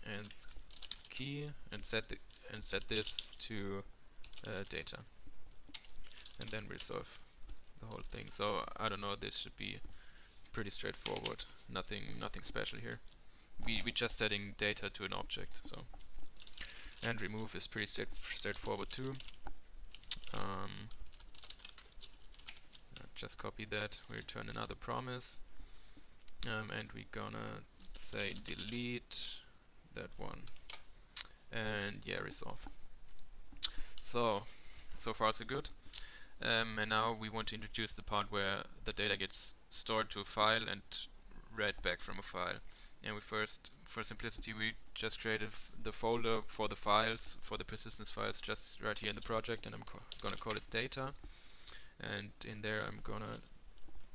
and key, and set this to data, and then resolve the whole thing. So I don't know, this should be pretty straightforward. Nothing special here. We're just setting data to an object. So, and remove is pretty straightforward too. Just copy that, we return another promise, and we're gonna say delete that one, and yeah, resolve. So far so good. And now we want to introduce the part where the data gets stored to a file and read back from a file. And we first, for simplicity, we just created the folder for the files, for the persistence files, just right here in the project, and I'm gonna call it data. And in there I'm gonna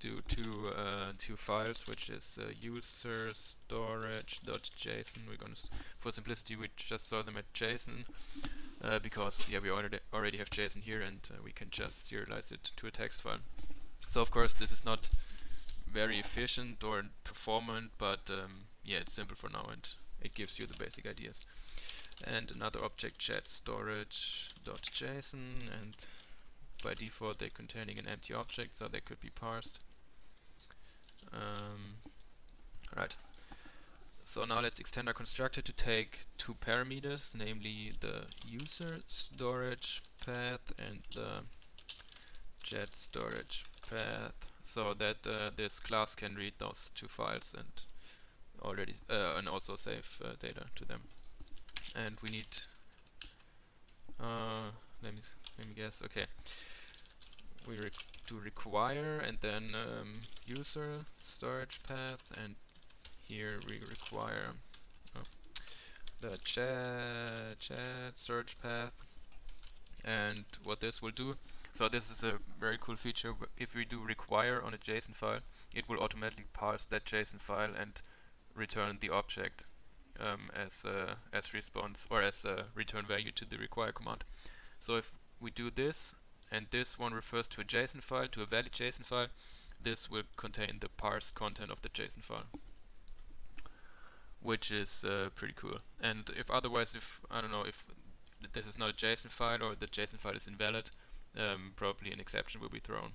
do two files, which is user storage.json. We're gonna, for simplicity, we just store them at JSON, because yeah, we already have JSON here, and we can just serialize it to a text file. So of course this is not very efficient or performant, but yeah, it's simple for now, and it gives you the basic ideas. And another object, chat storage.json, and by default they're containing an empty object, so they could be parsed. Right. So now let's extend our constructor to take 2 parameters, namely the user storage path and the chat storage path, so that this class can read those 2 files and also save data to them. And we need, let me guess. Okay, we require, and then user storage path, and here we require the chat storage path. And what this will do, so this is a very cool feature. If we do require on a JSON file, it will automatically parse that JSON file and return the object as response, or as a return value to the require command. So if we do this, and this one refers to a JSON file, to a valid JSON file, this will contain the parsed content of the JSON file, which is pretty cool. And if otherwise, if I don't know, if this is not a JSON file, or the JSON file is invalid, probably an exception will be thrown.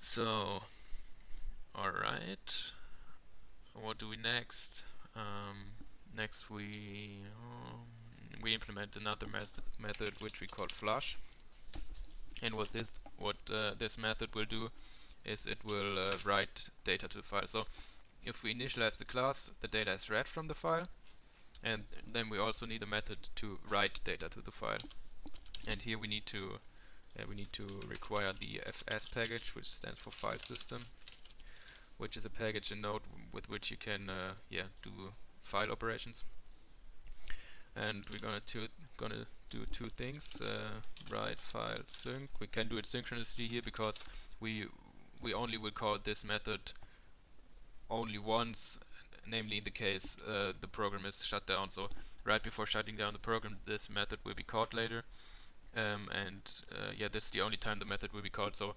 So, alright, what do we next? Next we implement another method which we call flush, and what this method will do is it will write data to the file. So if we initialize the class, the data is read from the file, and then we also need a method to write data to the file. And here we need to require the fs package, which stands for file system, which is a package and node with which you can do file operations. And we're gonna do two things: write file sync. We can do it synchronously here because we only will call this method only once, namely in the case the program is shut down. So right before shutting down the program, this method will be called later. This is the only time the method will be called, so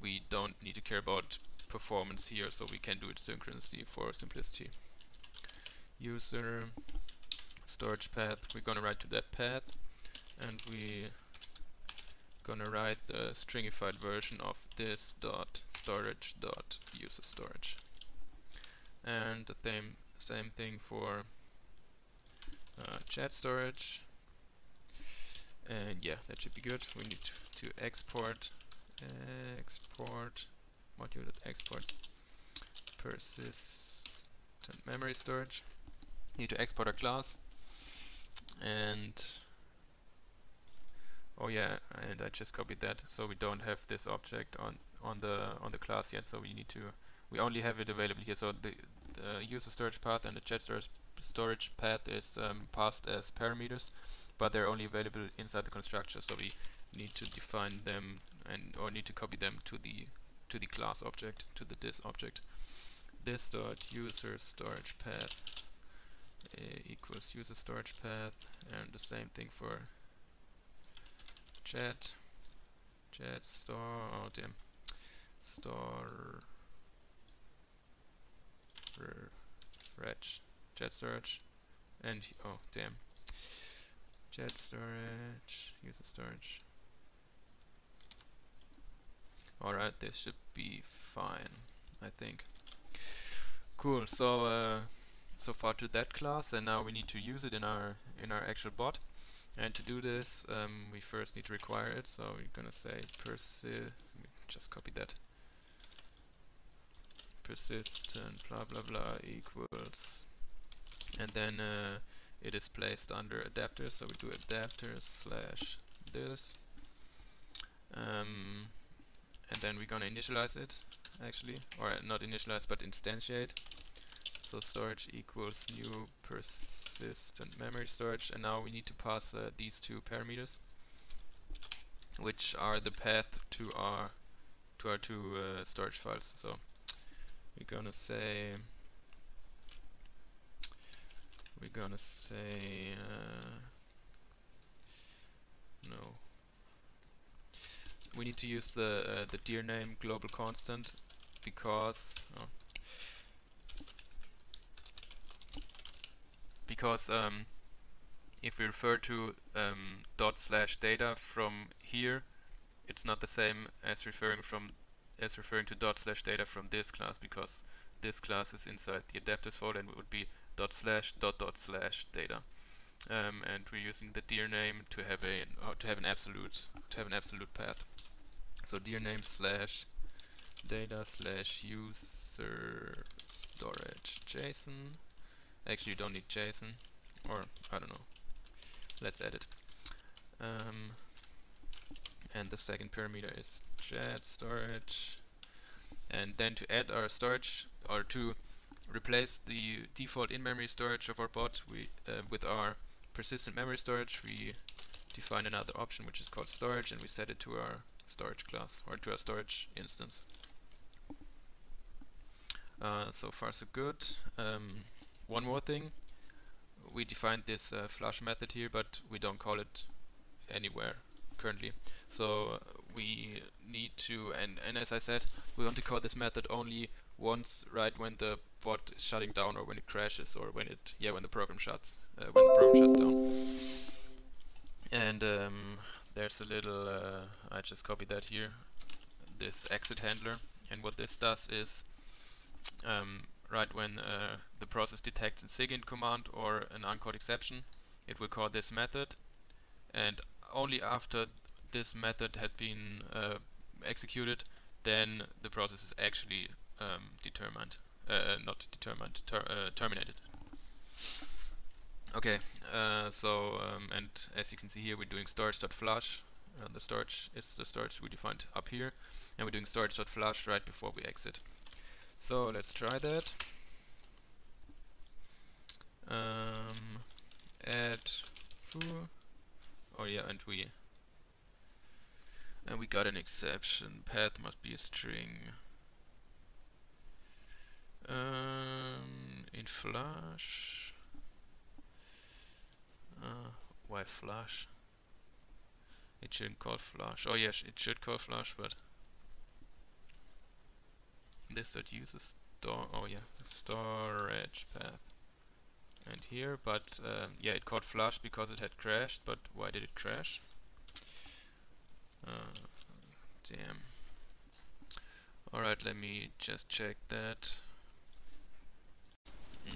we don't need to care about performance here, so we can do it synchronously for simplicity. User storage path, we're gonna write to that path, and we're gonna write the stringified version of this dot storage dot user storage. And the same thing for chat storage. And yeah, that should be good. We need to export module.export persistent memory storage. Need to export our class. And I just copied that. So we don't have this object on the class yet. So we only have it available here. So the user storage path and the chat storage path is passed as parameters, but they're only available inside the constructor, so we need to define them or need to copy them to the class object, to the this object. This dot user storage path equals user storage path, and the same thing for chat chat storage, and chat storage, user storage. Alright, this should be fine, I think. Cool. So so far to that class, and now we need to use it in our actual bot. And to do this, we first need to require it. So we're gonna say just copy that. Persistent blah blah blah equals, and then it is placed under adapter, so we do adapter slash this, and then we're gonna initialize it, actually, or not initialize but instantiate. So storage equals new persistent memory storage, and now we need to pass these two parameters, which are the path to our two storage files. So we're gonna say no. We need to use the dir name global constant because if we refer to ./data from here, it's not the same as referring to ./data from this class, because this class is inside the adapters folder, and it would be /... data, and we're using the dir name to have an absolute path. So dir name /data/user-storage.json. Actually, you don't need JSON, or I don't know. Let's add it. And the second parameter is chat storage, and then to add our storage, or to replace the default in-memory storage of our bot with our persistent memory storage, we define another option which is called storage, and we set it to our storage class, or to our storage instance. So far so good. One more thing, we defined this flush method here, but we don't call it anywhere currently. So we need to, and as I said, we want to call this method only once, right when the bot is shutting down, or when it crashes, or when it when the program shuts down. And there's a little, I just copied that here, this exit handler, and what this does is right when the process detects a SIGINT command or an uncaught exception, it will call this method, and only after this method had been executed, then the process is actually terminated. Okay, so and as you can see here, we're doing storage.flush. The storage is the storage we defined up here, and we're doing storage.flush right before we exit. So let's try that. Add foo. Oh yeah, and we got an exception. Path must be a string. In flush. Why flush? It shouldn't call flush. Oh yes, it should call flush, but this that uses store. Oh yeah, storage path. And here, but yeah, it called flush because it had crashed. But why did it crash? Damn. All right, let me just check that.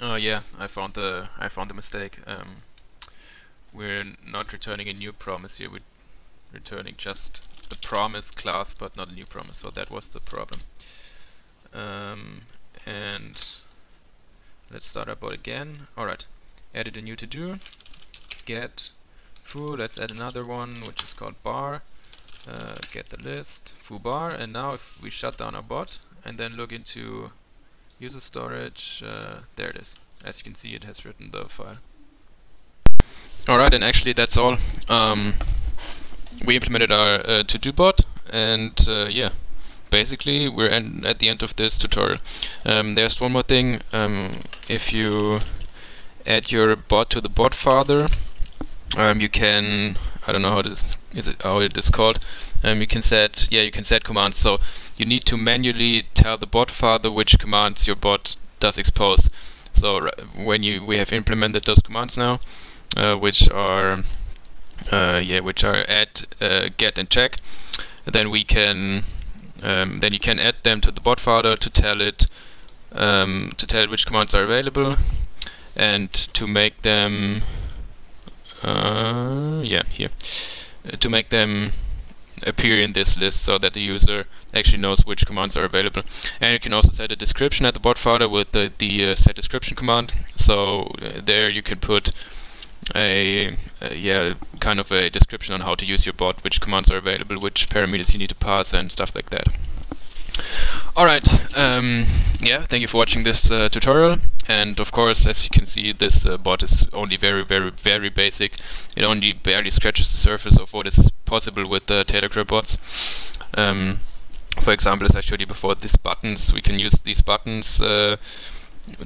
Oh yeah, I found the mistake. We're not returning a new promise here, we're returning just the promise class but not a new promise, so that was the problem. And let's start our bot again. Alright, added a new to-do, get foo, let's add another one which is called bar, get the list, foo bar, and now if we shut down our bot and then look into user storage, there it is. As you can see, it has written the file. Alright, and actually that's all. We implemented our to-do bot, and yeah, basically we're at the end of this tutorial. There's one more thing. If you add your bot to the bot father, you can, I don't know how this is called. You can set, yeah, you can set commands. So you need to manually tell the bot father which commands your bot does expose. So when we have implemented those commands now. Which are add, get, and check. Then we can then you can add them to the bot folder to tell it which commands are available and to make them to make them appear in this list so that the user actually knows which commands are available. And you can also set a description at the bot folder with the set description command. So there you can put kind of a description on how to use your bot, which commands are available, which parameters you need to pass, and stuff like that. Alright, yeah, thank you for watching this tutorial, and of course, as you can see, this bot is only very, very, very basic. It only barely scratches the surface of what is possible with Taylor-Grip bots. For example, as I showed you before, these buttons, we can use these buttons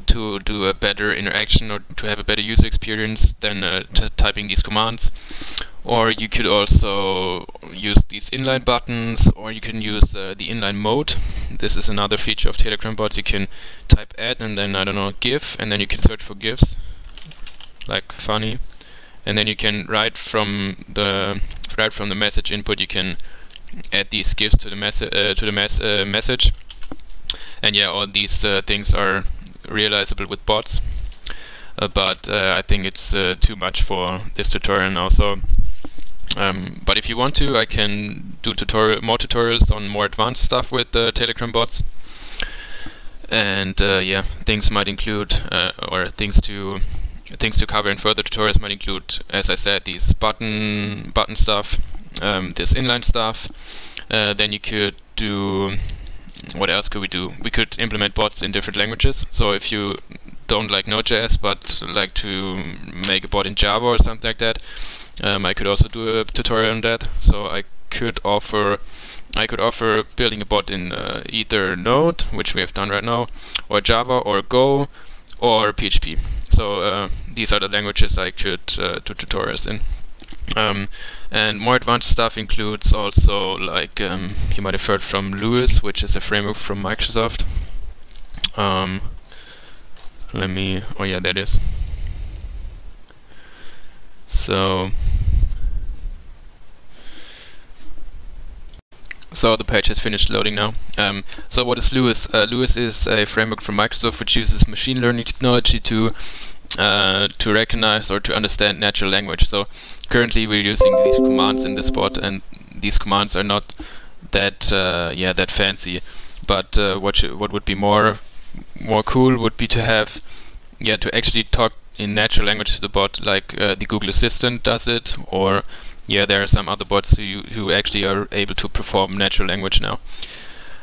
to do a better interaction or to have a better user experience than typing these commands. Or you could also use these inline buttons, or you can use the inline mode. This is another feature of Taylor-Grip bots. You can type add and then, I don't know, gif, and then you can search for gifs, like funny. And then you can right from the message input, you can add these gifs to the message. And yeah, all these things are realizable with bots, but I think it's too much for this tutorial now. So, but if you want to, I can do more tutorials on more advanced stuff with Taylor-Grip bots, and yeah, things might include things to cover in further tutorials might include, as I said, these button stuff, this inline stuff. Then you could do. What else could we do? We could implement bots in different languages. So if you don't like Node.js but like to make a bot in Java or something like that, I could also do a tutorial on that. So I could offer building a bot in either Node, which we have done right now, or Java, or Go, or PHP. So these are the languages I could do tutorials in. And more advanced stuff includes also, like you might have heard from Lewis, which is a framework from Microsoft. Let me, oh yeah, that is. So So the page has finished loading now. So what is Lewis? Lewis is a framework from Microsoft which uses machine learning technology to recognize or to understand natural language. So currently we're using these commands in this bot, and these commands are not that that fancy. But what would be more cool would be to have to actually talk in natural language to the bot, like the Google Assistant does it, or there are some other bots who actually are able to perform natural language now.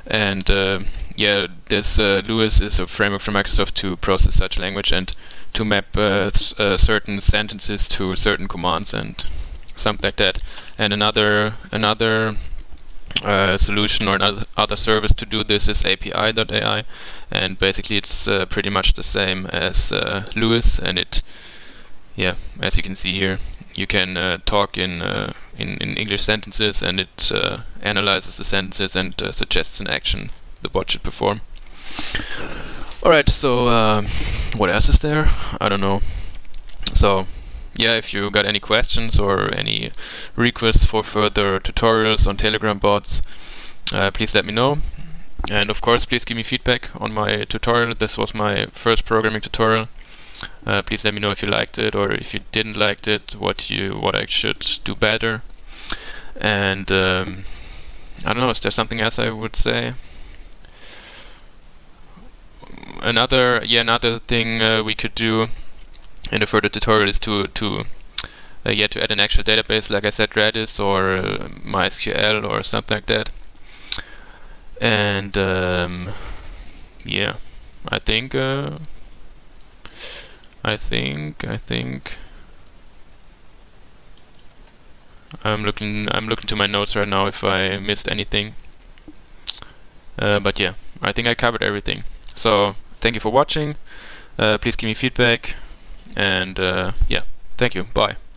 And this Lewis is a framework from Microsoft to process such language and to map certain sentences to certain commands and something like that. And another solution or another service to do this is API.ai, and basically it's pretty much the same as Lewis, and it, as you can see here, you can talk in English sentences, and it analyzes the sentences and suggests an action the bot should perform. Alright, so what else is there? I don't know. So if you got any questions or any requests for further tutorials on Telegram bots, please let me know. And of course, please give me feedback on my tutorial. This was my first programming tutorial. Please let me know if you liked it, or if you didn't like it, what I should do better. And I don't know, is there something else I would say? Another thing we could do in a further tutorial is to add an actual database, like I said, Redis or MySQL or something like that. And I think I'm looking to my notes right now if I missed anything. But I think I covered everything. So thank you for watching. Please give me feedback. And thank you. Bye.